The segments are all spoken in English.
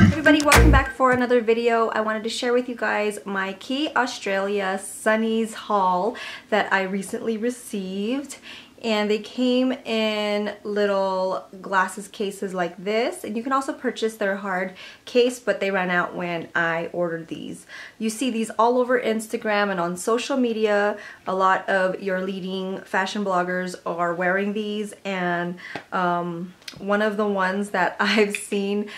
Everybody, welcome back for another video. I wanted to share with you guys my Quay Australia Sunny's haul that I recently received. And they came in little glasses cases like this, and you can also purchase their hard case, but they ran out when I ordered these. You see these all over Instagram and on social media. A lot of your leading fashion bloggers are wearing these, and one of the ones that I've seen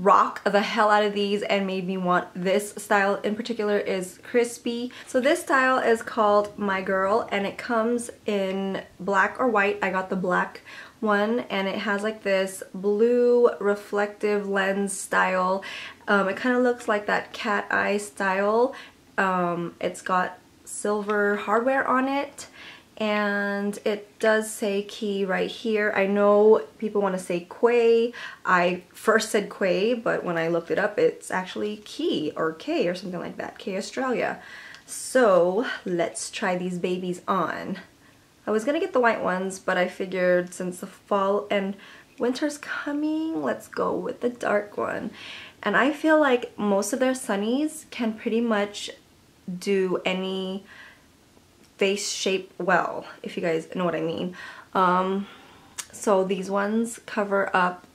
rock the hell out of these and made me want this style in particular is Crispy. So this style is called My Girl, and it comes in black or white. I got the black one, and it has like this blue reflective lens style. It kind of looks like that cat eye style. It's got silver hardware on it, and it does say Quay right here. I know people want to say Quay. I first said Quay, but when I looked it up, it's actually Quay or K or something like that, Quay Australia. So let's try these babies on. I was gonna get the white ones, but I figured since the fall and winter's coming, let's go with the dark one. And I feel like most of their sunnies can pretty much do any face shape well, if you guys know what I mean. So these ones cover up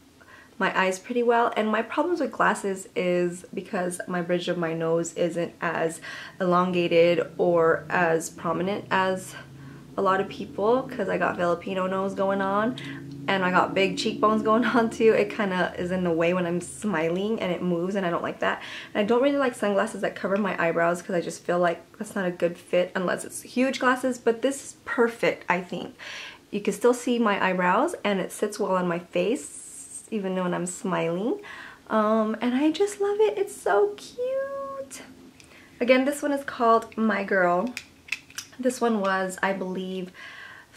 my eyes pretty well, and my problems with glasses is because my bridge of my nose isn't as elongated or as prominent as a lot of people, because I got Filipino nose going on and I got big cheekbones going on too. It kind of is in the way when I'm smiling, and it moves, and I don't like that. And I don't really like sunglasses that cover my eyebrows because I just feel like that's not a good fit unless it's huge glasses, but this is perfect, I think. You can still see my eyebrows, and it sits well on my face even when I'm smiling. And I just love it. It's so cute. Again, this one is called My Girl. This one was, I believe,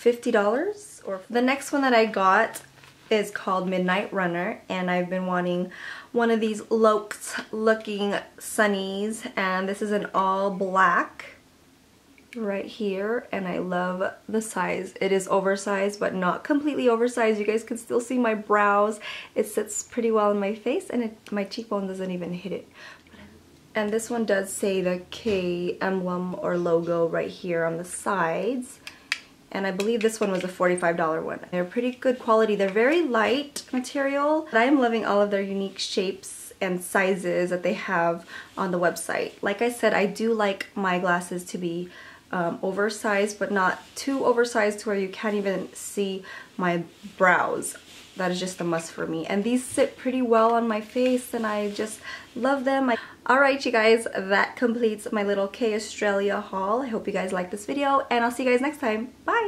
$50. Or the next one that I got is called Midnight Runner, and I've been wanting one of these Lokes looking sunnies, and this is an all black right here, and I love the size. It is oversized, but not completely oversized. You guys can still see my brows. It sits pretty well in my face, and my cheekbone doesn't even hit it. And this one does say the Quay emblem or logo right here on the sides. And I believe this one was a $45 one. They're pretty good quality. They're very light material. I am loving all of their unique shapes and sizes that they have on the website. Like I said, I do like my glasses to be oversized, but not too oversized to where you can't even see my brows. That is just a must for me. And these sit pretty well on my face, and I just love them. Alright you guys, that completes my little Quay Australia haul. I hope you guys liked this video, and I'll see you guys next time. Bye!